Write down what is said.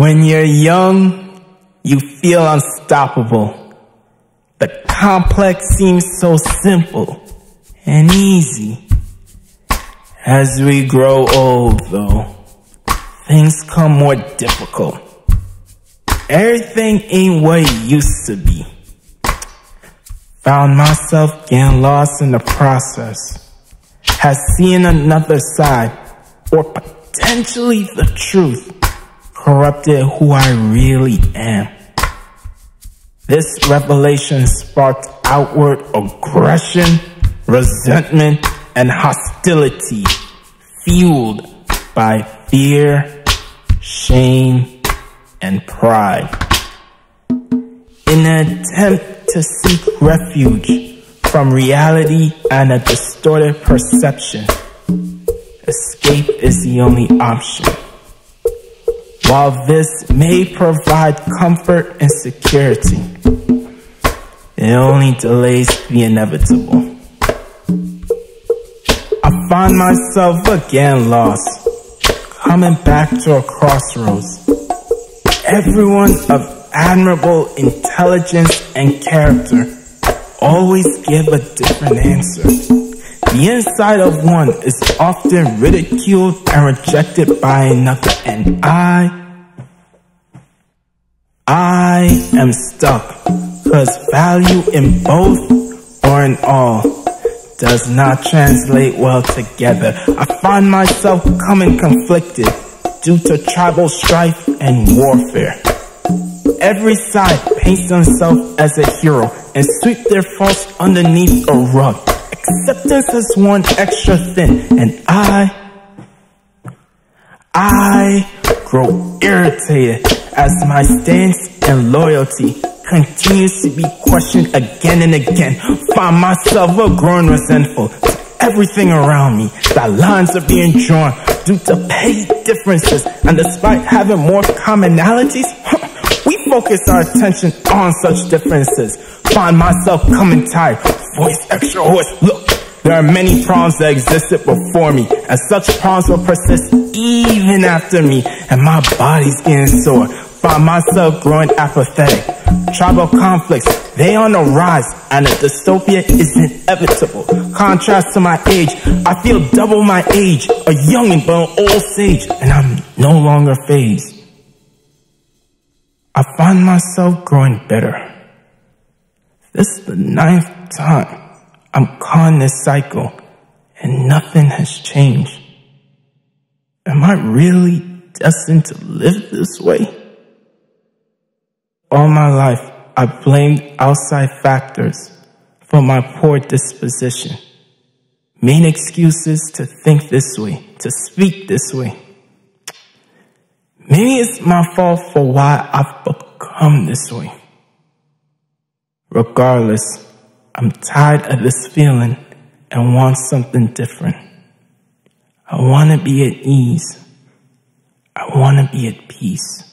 When you're young, you feel unstoppable. The complex seems so simple and easy. As we grow old, though, things come more difficult. Everything ain't what it used to be. Found myself getting lost in the process. Has seen another side, or potentially the truth, corrupted who I really am. This revelation sparked outward aggression, resentment, and hostility, fueled by fear, shame, and pride. In an attempt to seek refuge from reality and a distorted perception, escape is the only option. While this may provide comfort and security, it only delays the inevitable. I find myself again lost, coming back to a crossroads. Everyone of admirable intelligence and character always give a different answer. The inside of one is often ridiculed and rejected by another, and I am stuck, cause value in both or in all does not translate well together. I find myself coming conflicted due to tribal strife and warfare. Every side paints themselves as a hero and sweep their faults underneath a rug. Acceptance is worn extra thin, and I grow irritated as my stance and loyalty continues to be questioned again and again. Find myself growing resentful to everything around me. The lines are being drawn due to petty differences, and despite having more commonalities, we focus our attention on such differences. Find myself coming tired, voice extra hoarse. Look, there are many problems that existed before me, and such problems will persist even after me, and my body's getting sore. Find myself growing apathetic. Tribal conflicts, they on the rise, and a dystopia is inevitable. Contrast to my age, I feel double my age, a youngin' but an old sage, and I'm no longer phased. I find myself growing bitter. This is the 9th time I'm caught in this cycle, and nothing has changed. Am I really destined to live this way? All my life, I blamed outside factors for my poor disposition, made excuses to think this way, to speak this way. Maybe it's my fault for why I've become this way. Regardless, I'm tired of this feeling and want something different. I want to be at ease. I want to be at peace.